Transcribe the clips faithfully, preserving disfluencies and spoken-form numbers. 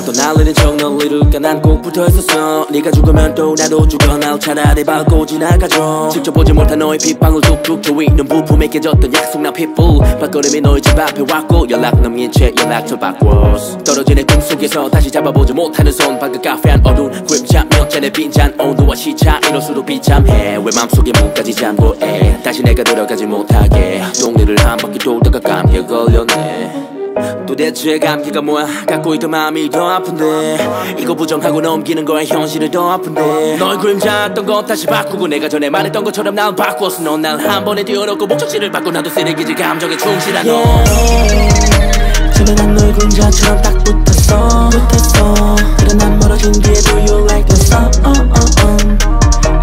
있잖아 또 날리는 척 널 이룰까 난 꼭 붙어있었어 네가 죽으면 또 나도 죽어 날 차라리 밟고 지나가줘 직접 보지 못한 너의 핏방울 툭툭 조이는 부품에 깨졌던 약속 난 핏불 발걸음이 너의 집 앞에 왔고 연락 넘긴 채 연락처 바꿨어 떨어지는 꿈속에서 다시 잡아보지 못하는 손 방금 카페한 어두운 그림자 면잔에 빈잔 온도와 시차 이럴수록 비참해 왜 맘속에 문까지 잠궈해 다시 내가 들어가지 못하게 동네를 한 바퀴 돌다가 감기에 걸렸네 도대체 감기가 뭐야 갖고 있던 마음이 더 아픈데 이거 부정하고 넘기는 거야 현실이 더 아픈데 너의 그림자였던 것 다시 바꾸고 내가 전에 말했던 것처럼 난 바꾸었어 넌 날 한 번에 뛰어넘고 목적지를 바꿔 나도 쓰레기지 감정에 충실한 너 yeah. 제발 난 너의 그림자처럼 딱 붙었어 붙었어 그래 난 멀어진 뒤에도 you like the sun oh, oh, oh.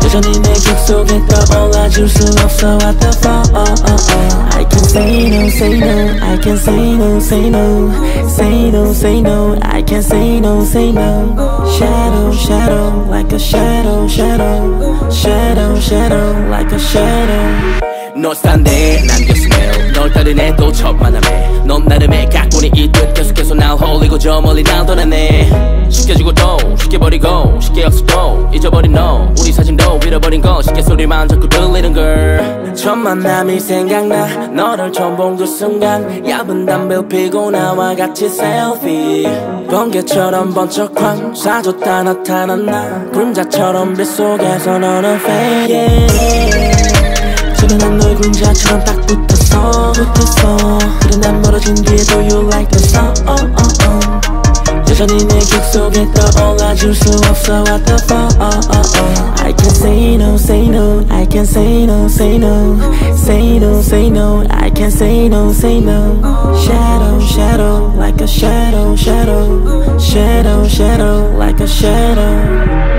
여전히 내 객 속에 떠올라 줄 수 없어 what the fuck oh, oh, oh. Say no, say no, I can't say no, say no Say no, say no, I can't say no, say no Shadow, shadow, like a shadow, shadow Shadow, shadow, like a shadow 널 산대 남겼어 매일 널 따른 애 또 첫 만남에 넌 나름의 각본이 있듯 계속해서 날 홀리고 저 멀리 날 떠났네 쉽게 주고 또 쉽게 버리고 쉽게 약속도 잊어버린 너 우리 사진도 잃어버린 거 쉽게 소리만 자꾸 들리는 걸 첫 만남이 생각나 너를 처음 본 그 순간 얇은 담배를 피고 나와 같이 셀피 번개처럼 번쩍 사라졌다 나타난 나 그림자처럼 빛속에서 너는 fade yeah. 그래 난 너의 그림자처럼 딱 붙었어 붙었어 그래 난 멀어진 뒤에도 you like the sun oh, oh, oh. 여전히 내 객 속에 떠올라 줄 수 없어 what the fuck oh, oh, oh. I can't say no say no I can't say no say no Say no say no I can't say no say no Shadow shadow like a shadow shadow Shadow shadow like a shadow